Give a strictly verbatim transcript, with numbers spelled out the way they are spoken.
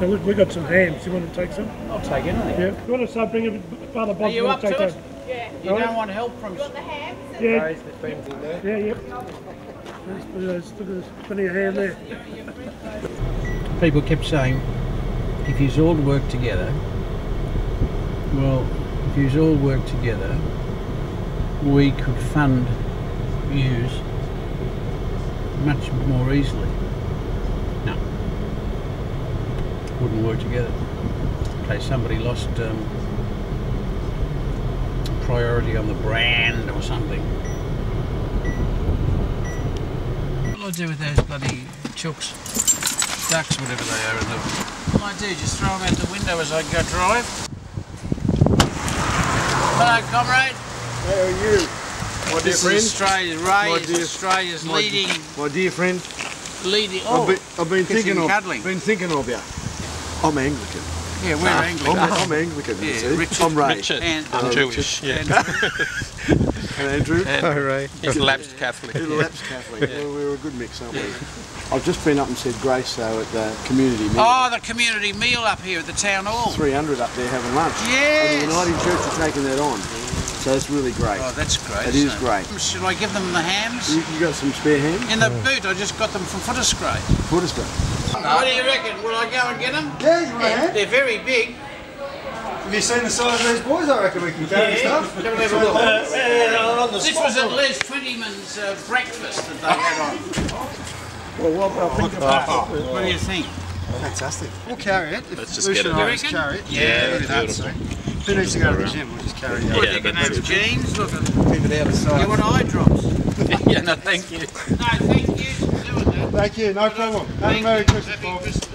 Now look, we got some hams. You want to take some? I'll take anything. Yeah. You want to start bringing Father Bob? Are you up to it? Yeah. You don't want help from... You want the hams? Yeah. Yeah, yeah. There's plenty of ham there. People kept saying, if you all work together, well, if you all work together, we could fund use much more easily. No, wouldn't work together. Okay, somebody lost um, priority on the brand or something. What will I do with those bloody chooks, ducks, whatever they are in the... What will I do? Just throw them out the window as I go drive. Hello, comrade. How are you? My dear this friend. Is Australia's, Ray my dear, is Australia's my leading... My dear friend. Leading... Oh, I've been, I've been thinking of cuddling. been thinking of you. I'm Anglican. Yeah, we're uh, Anglican. I'm, I'm Anglican, yeah, see. Richard, I'm Ray. Richard. And, I'm uh, Jewish. Richard. Yeah. And Andrew. And oh, Ray. He's a lapsed Catholic. He's a lapsed Catholic. Yeah. Well, we're a good mix, aren't we? Yeah. I've just been up and said grace, though, at the community meal. Oh, the community meal up here at the town hall. three hundred up there having lunch. Yes! And the United Church are taking that on. So it's really great. Oh, that's great. It is great. Should I give them the hams? You, you got some spare hams? In the yeah. boot, I just got them from Footscray. Footscray. No. What do you reckon? Will I go and get them? Yeah, you yeah. They're very big. Have you seen the size of these boys? I reckon we can carry yeah. stuff. Can we have a look? Uh, yeah, on the this spot, was at Les Twentyman's uh, breakfast that they had on. Well, what well, oh, about oh, What do you think? Fantastic. We'll carry it. If Let's just Lucian get it. Carry it. Yeah, yeah that's so. Who needs to go to the gym? We'll just carry it. Yeah, you can have jeans, look at keep it out of sight. You want eye drops? Yeah, no, thank you. No, thank you for doing that. Thank you, no problem. Have a Merry Christmas, Bob.